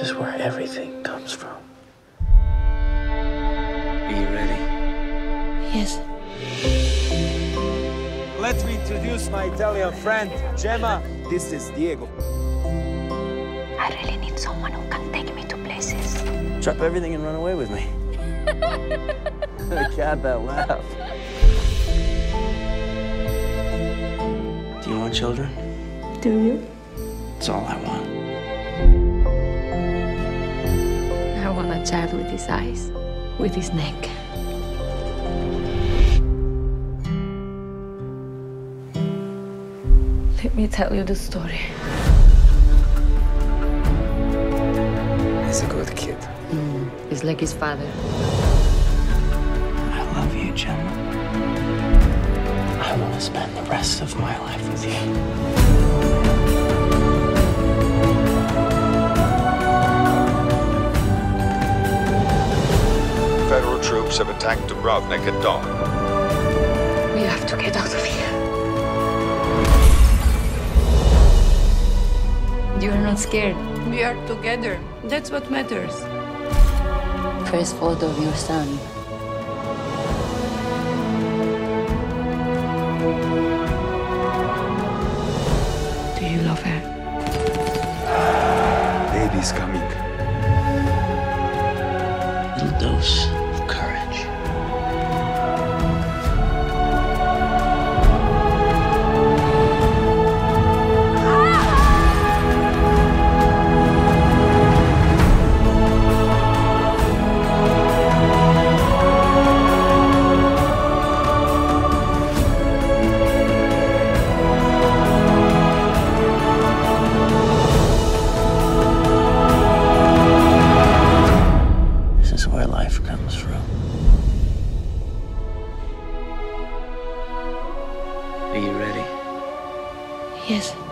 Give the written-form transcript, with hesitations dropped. This is where everything comes from. Are you ready? Yes. Let me introduce my Italian friend, Gemma. This is Diego. I really need someone who can take me to places. Drop everything and run away with me. God, that laugh. Do you want children? Do you? That's all I want. I want a child with his eyes, with his neck. Let me tell you the story. He's a good kid. He's like his father. I love you, Gemma. I want to spend the rest of my life with you. Federal troops have attacked Dubrovnik at dawn. We have to get out of here. You're not scared. We are together. That's what matters. First photo of your son. Do you love her? Baby's coming. A little dose. Are you ready? Yes.